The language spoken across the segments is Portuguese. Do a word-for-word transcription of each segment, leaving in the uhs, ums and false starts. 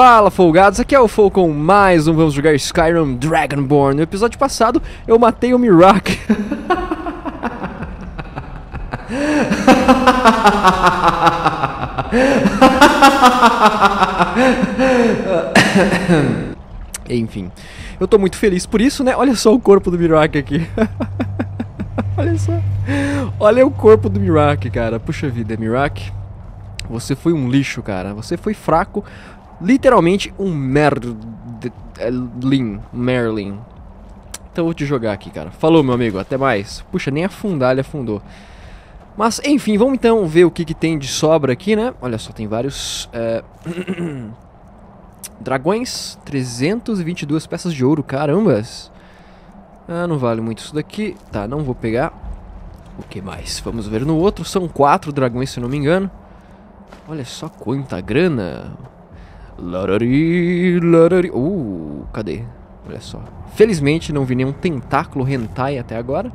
Fala, folgados! Aqui é o Fol com mais um Vamos Jogar Skyrim Dragonborn. No episódio passado, eu matei o Miraak. Enfim, eu tô muito feliz por isso, né? Olha só o corpo do Miraak aqui. Olha só. Olha o corpo do Miraak, cara. Puxa vida, Miraak. Você foi um lixo, cara. Você foi fraco. Literalmente um merlin. Merlin. Então eu vou te jogar aqui, cara. Falou, meu amigo. Até mais. Puxa, nem afundar ele afundou. Mas, enfim, vamos então ver o que, que tem de sobra aqui, né? Olha só, tem vários... É... dragões. trezentas e vinte e duas peças de ouro. Carambas. Ah, não vale muito isso daqui. Tá, não vou pegar. O que mais? Vamos ver no outro. São quatro dragões, se não me engano. Olha só quanta grana. Larari, larari. Uh, cadê? Olha só. Felizmente não vi nenhum tentáculo hentai até agora.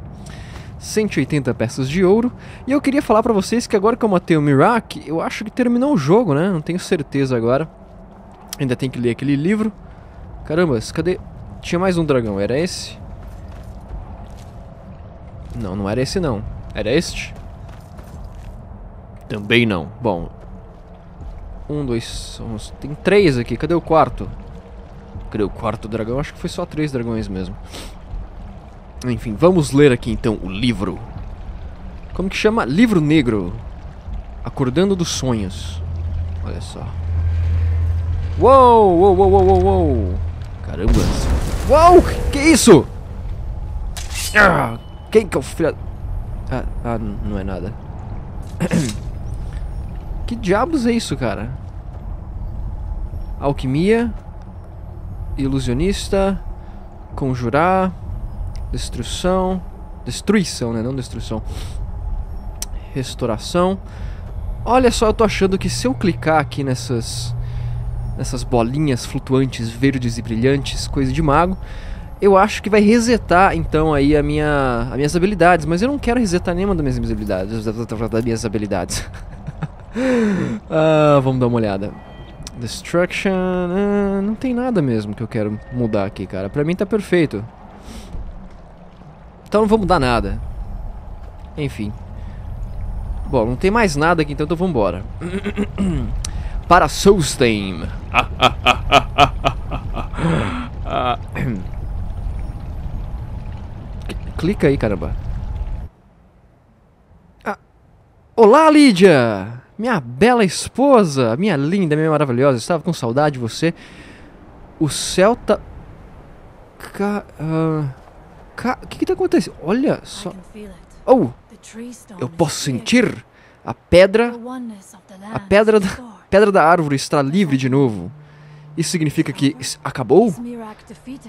cento e oitenta peças de ouro. E eu queria falar pra vocês que agora que eu matei o Miraak, eu acho que terminou o jogo, né? Não tenho certeza agora. Ainda tem que ler aquele livro. Caramba, cadê? Tinha mais um dragão, era esse? Não, não era esse não. Era este? Também não. Bom. Um, dois, uns... tem três aqui. Cadê o quarto? Cadê o quarto dragão? Acho que foi só três dragões mesmo. Enfim, vamos ler aqui então o livro. Como que chama? Livro Negro. Acordando dos Sonhos. Olha só. Uou, uou, uou, uou, uou. Caramba. Uou, que isso? Ah, quem que é o filho... Ah, ah, não é nada. Que diabos é isso, cara? Alquimia, ilusionista, conjurar, destruição, destruição, né? Não destruição. Restauração. Olha só, eu tô achando que se eu clicar aqui nessas nessas bolinhas flutuantes, verdes e brilhantes, coisa de mago, eu acho que vai resetar, então, aí a minha, as minhas habilidades. Mas eu não quero resetar nenhuma das minhas habilidades. Das minhas habilidades. Ah, vamos dar uma olhada. Destruction... Ah, não tem nada mesmo que eu quero mudar aqui, cara. Pra mim tá perfeito. Então não vou mudar nada. Enfim. Bom, não tem mais nada aqui, então, então vamos embora. Para Solstheim. Ah... Clica aí, caramba. Ah. Olá, Lydia! Minha bela esposa! Minha linda, minha maravilhosa. Estava com saudade de você. O céu tá... Ca... Uh... Ca... O que que tá acontecendo? Olha só... Oh! Eu posso sentir! A pedra... A pedra da... pedra da árvore está livre de novo. Isso significa que acabou?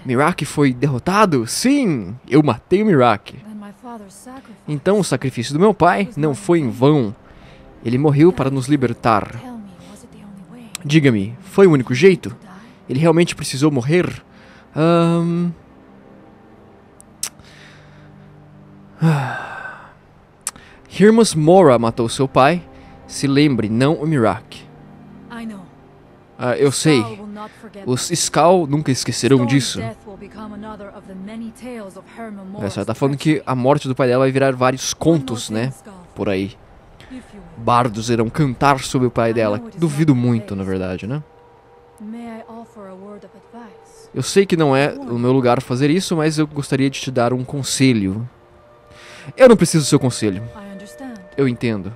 Miraak foi derrotado? Sim! Eu matei o Miraak. Então o sacrifício do meu pai não foi em vão. Ele morreu para nos libertar. Diga-me, foi o único jeito? Ele realmente precisou morrer? Um... Ah. Hermaeus Mora matou seu pai. Se lembre, não o Miraak. Ah, eu sei. Os Skaal nunca esquecerão disso. Essa ela tá falando que a morte do pai dela vai virar vários contos, né? Por aí. Bardos irão cantar sobre o pai dela. Duvido muito, na verdade, né? Eu sei que não é o meu lugar fazer isso, mas eu gostaria de te dar um conselho. Eu não preciso do seu conselho. Eu entendo.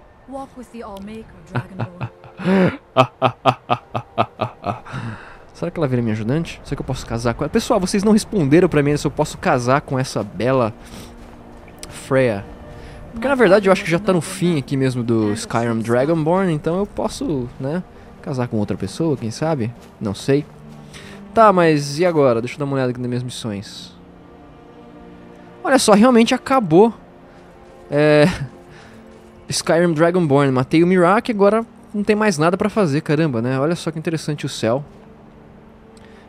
Será que ela vira minha ajudante? Será que eu posso casar com ela? Pessoal, vocês não responderam pra mim se eu posso casar com essa bela Freya. Porque na verdade eu acho que já tá no fim aqui mesmo do Skyrim Dragonborn. Então eu posso, né, casar com outra pessoa, quem sabe? Não sei. Tá, mas e agora? Deixa eu dar uma olhada aqui nas minhas missões. Olha só, realmente acabou. É... Skyrim Dragonborn, matei o Miraak, agora não tem mais nada pra fazer, caramba, né? Olha só que interessante o céu.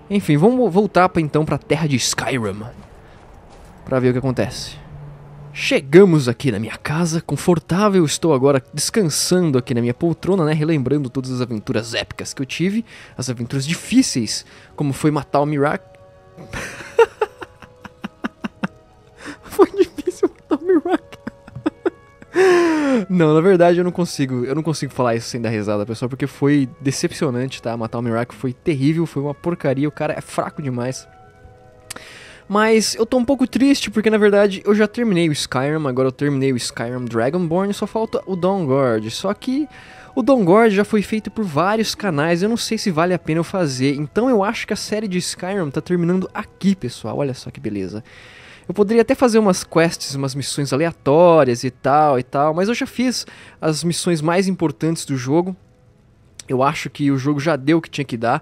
Enfim, vamos voltar pra, então pra terra de Skyrim. Pra ver o que acontece. Chegamos aqui na minha casa, confortável, estou agora descansando aqui na minha poltrona, né, relembrando todas as aventuras épicas que eu tive, as aventuras difíceis, como foi matar o Miraak. Foi difícil matar o Miraak. Não, na verdade eu não consigo, eu não consigo falar isso sem dar risada, pessoal, porque foi decepcionante, tá? Matar o Miraak foi terrível, foi uma porcaria, o cara é fraco demais. Mas eu tô um pouco triste porque, na verdade, eu já terminei o Skyrim, agora eu terminei o Skyrim Dragonborn e só falta o Dawnguard. Só que o Dawnguard já foi feito por vários canais, eu não sei se vale a pena eu fazer. Então eu acho que a série de Skyrim tá terminando aqui, pessoal, olha só que beleza. Eu poderia até fazer umas quests, umas missões aleatórias e tal e tal, mas eu já fiz as missões mais importantes do jogo. Eu acho que o jogo já deu o que tinha que dar.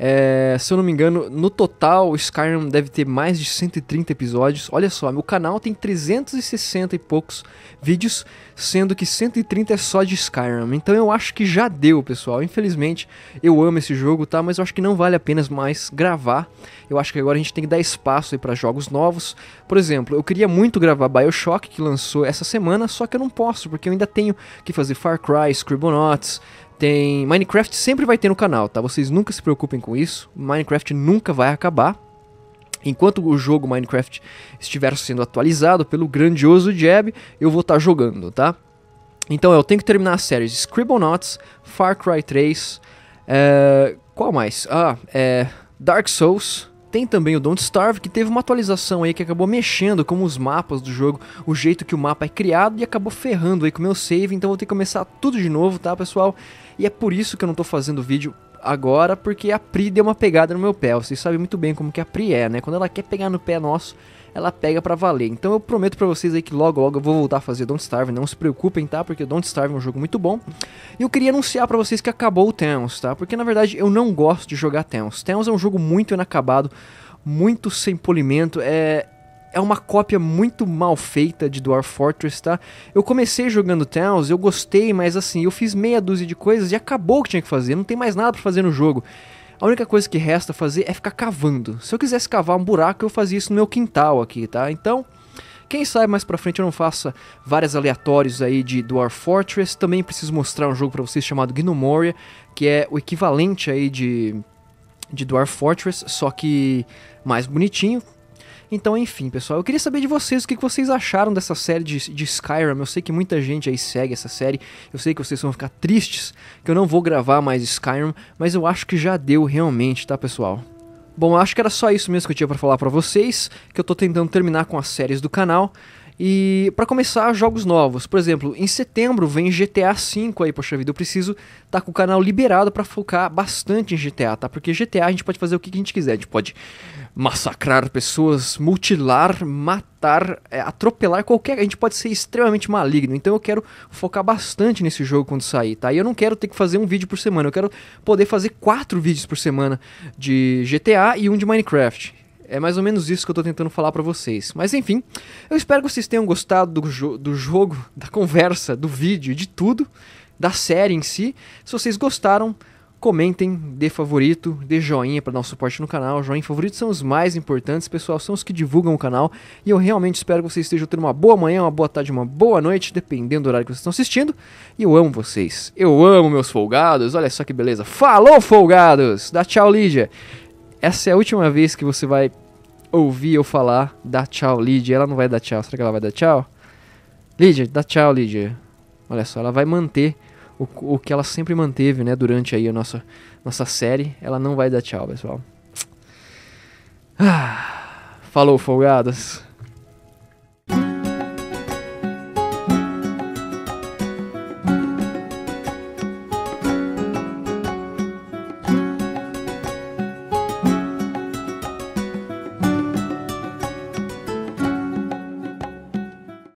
É, se eu não me engano, no total o Skyrim deve ter mais de cento e trinta episódios. Olha só, meu canal tem trezentos e sessenta e poucos vídeos, sendo que cento e trinta é só de Skyrim. Então eu acho que já deu, pessoal. Infelizmente, eu amo esse jogo, tá? Mas eu acho que não vale apenas mais gravar. Eu acho que agora a gente tem que dar espaço aí pra jogos novos. Por exemplo, eu queria muito gravar Bioshock, que lançou essa semana, só que eu não posso, porque eu ainda tenho que fazer Far Cry, Scribblenauts. Tem... Minecraft sempre vai ter no canal, tá? Vocês nunca se preocupem com isso. Minecraft nunca vai acabar. Enquanto o jogo Minecraft estiver sendo atualizado pelo grandioso Jeb, eu vou estar jogando, tá? Então eu tenho que terminar a série de Scribblenauts, Far Cry três... É... Qual mais? Ah, é... Dark Souls... Tem também o Don't Starve, que teve uma atualização aí que acabou mexendo com os mapas do jogo, o jeito que o mapa é criado, e acabou ferrando aí com o meu save, então vou ter que começar tudo de novo, tá, pessoal? E é por isso que eu não tô fazendo vídeo agora, porque a Pri deu uma pegada no meu pé. Vocês sabem muito bem como que a Pri é, né? Quando ela quer pegar no pé nosso, ela pega pra valer. Então eu prometo pra vocês aí que logo logo eu vou voltar a fazer Don't Starve, não se preocupem, tá? Porque Don't Starve é um jogo muito bom. E eu queria anunciar pra vocês que acabou o Towns, tá? Porque na verdade eu não gosto de jogar Towns. Towns é um jogo muito inacabado, muito sem polimento, é... É uma cópia muito mal feita de Dwarf Fortress, tá? Eu comecei jogando Towns, eu gostei, mas assim, eu fiz meia dúzia de coisas e acabou o que tinha que fazer. Não tem mais nada pra fazer no jogo. A única coisa que resta fazer é ficar cavando. Se eu quisesse cavar um buraco, eu fazia isso no meu quintal aqui, tá? Então, quem sabe mais pra frente eu não faça várias aleatórios aí de Dwarf Fortress. Também preciso mostrar um jogo pra vocês chamado Gnomoria, que é o equivalente aí de, de Dwarf Fortress, só que mais bonitinho. Então, enfim, pessoal, eu queria saber de vocês o que vocês acharam dessa série de, de Skyrim. Eu sei que muita gente aí segue essa série, eu sei que vocês vão ficar tristes que eu não vou gravar mais Skyrim, mas eu acho que já deu realmente, tá, pessoal? Bom, eu acho que era só isso mesmo que eu tinha pra falar pra vocês, que eu tô tentando terminar com as séries do canal. E pra começar, jogos novos. Por exemplo, em setembro vem G T A cinco aí, poxa vida, eu preciso tá com o canal liberado pra focar bastante em G T A, tá? Porque G T A a gente pode fazer o que a gente quiser, a gente pode massacrar pessoas, mutilar, matar, é, atropelar qualquer... A gente pode ser extremamente maligno, então eu quero focar bastante nesse jogo quando sair, tá? E eu não quero ter que fazer um vídeo por semana, eu quero poder fazer quatro vídeos por semana de G T A e um de Minecraft. É mais ou menos isso que eu tô tentando falar pra vocês. Mas enfim, eu espero que vocês tenham gostado do, jo do jogo, da conversa, do vídeo, de tudo, da série em si. Se vocês gostaram, comentem, dê favorito, dê joinha pra dar um suporte no canal. Joinha e favorito são os mais importantes, pessoal, são os que divulgam o canal. E eu realmente espero que vocês estejam tendo uma boa manhã, uma boa tarde, uma boa noite, dependendo do horário que vocês estão assistindo. E eu amo vocês, eu amo meus folgados, olha só que beleza. Falou, folgados! Dá tchau, Lídia! Essa é a última vez que você vai ouvir eu falar, dá tchau, Lydia. Ela não vai dar tchau. Será que ela vai dar tchau? Lydia, dá tchau, Lydia. Olha só, ela vai manter o, o que ela sempre manteve, né? Durante aí a nossa, nossa série. Ela não vai dar tchau, pessoal. Ah, falou, folgadas.